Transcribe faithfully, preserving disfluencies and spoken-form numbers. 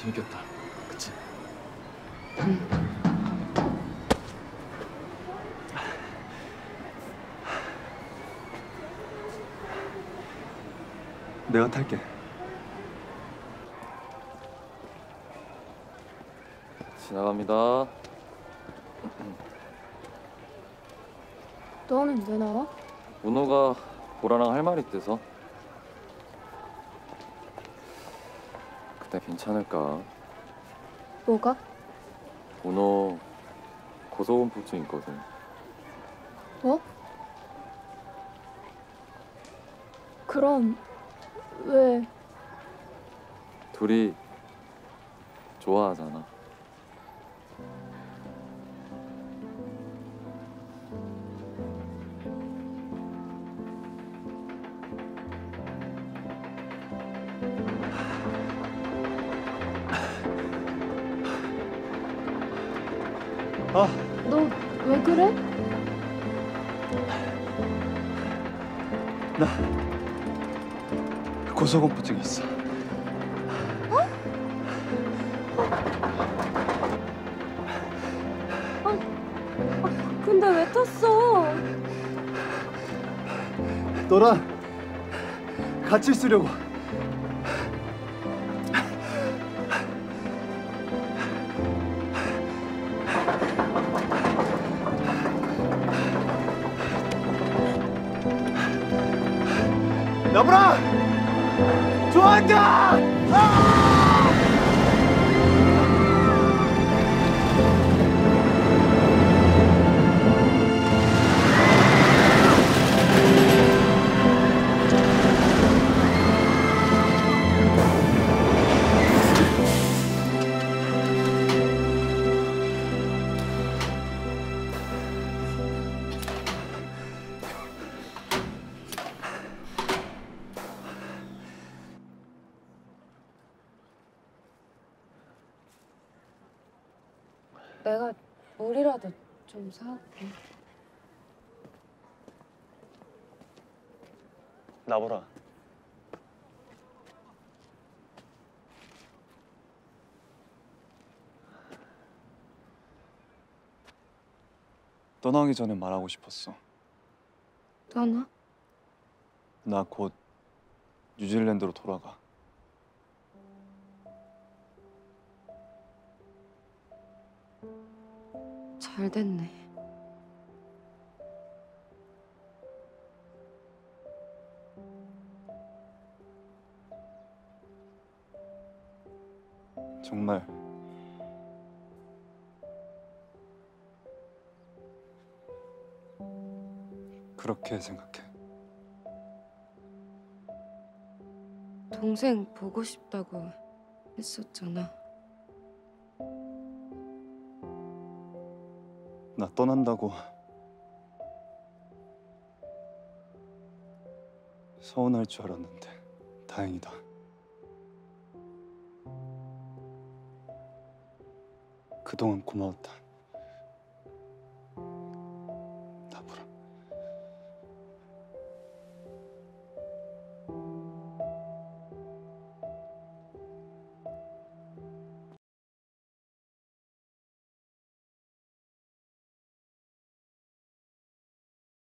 재밌겠다. 그치? 내가 탈게. 지나갑니다. 너는 왜 나와? 은호가 보라랑 할 말이 있대서. 그때 괜찮을까? 뭐가? 은호 고소공포증 있거든. 뭐? 그럼 왜? 둘이 좋아하잖아. 아. 너 왜 그래? 나 고소공포증 있어. 어? 아, 아, 근데 왜 탔어? 너랑 같이 있으려고. 여보라! 좋아한다! 아! 내가 물이라도 좀 사올게. 나보라. 떠나기 전에 말하고 싶었어. 떠나? 나 곧 뉴질랜드로 돌아가. 잘 됐네. 정말 그렇게 생각해. 동생 보고 싶다고 했었잖아. 나 떠난다고 서운할 줄 알았는데 다행이다. 그동안 고마웠다.